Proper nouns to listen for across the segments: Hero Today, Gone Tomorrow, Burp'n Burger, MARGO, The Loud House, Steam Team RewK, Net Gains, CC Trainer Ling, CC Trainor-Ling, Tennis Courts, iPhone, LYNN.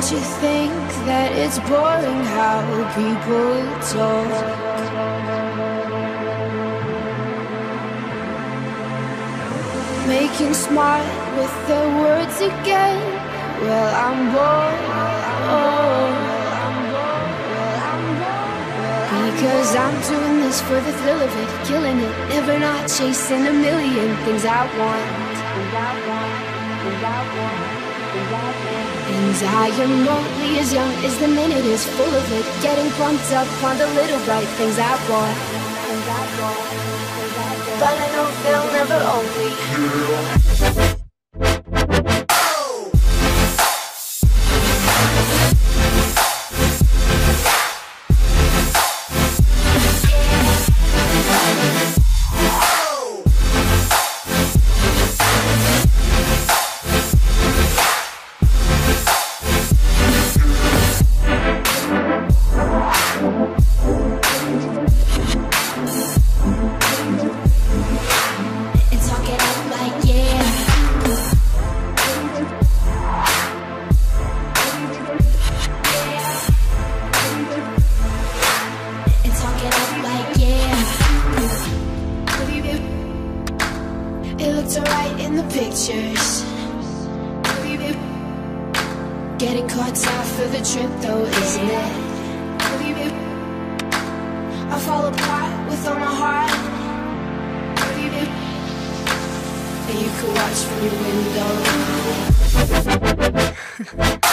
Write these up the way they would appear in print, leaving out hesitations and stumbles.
Don't you think that it's boring how people talk? Making smart with the words again. Well, I'm bored. Because I'm doing this for the thrill of it, killing it, never not chasing a million things I want. Things I am only as young as the minute is full of it, getting pumped up on the little bright things I want. But I know they'll never own me. Pictures. Getting caught out for the trip though, isn't it? I fall apart with all my heart. And you could watch from your window. Oh!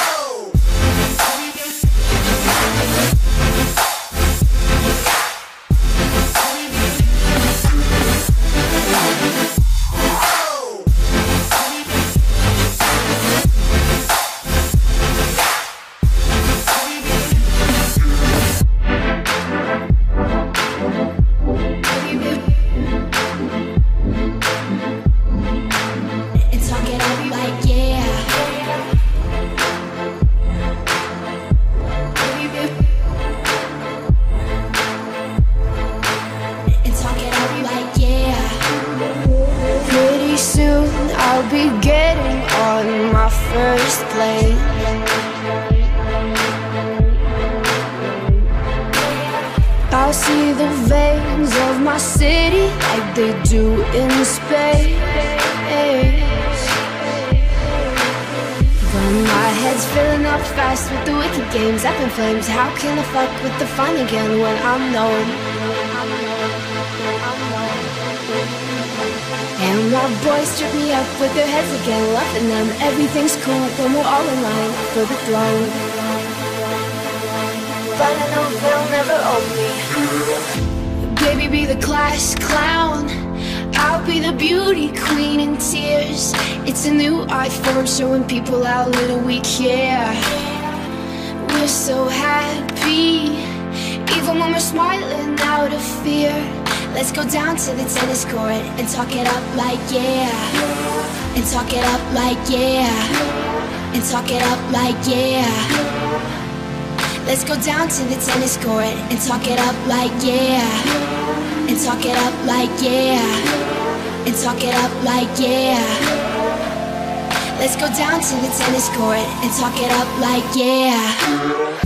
I'll be getting on my first plane. I'll see the veins of my city like they do in space. When my head's filling up fast with the wicked games up in flames, how can I fuck with the fun again when I'm known? And my boys strip me up with their heads again, loving them. Everything's cool when we're all in line for the throne. But I know they'll never own me. Baby, be the class clown. I'll be the beauty queen in tears. It's a new iPhone showing people how little we care. We're so happy, even when we're smiling out of fear. Let's go down to the tennis court and talk it up like yeah. And talk it up like yeah. And talk it up like yeah. Let's go down to the tennis court and talk it up like yeah. And talk it up like yeah. And talk it up like yeah. Let's go down to the tennis court and talk it up like yeah.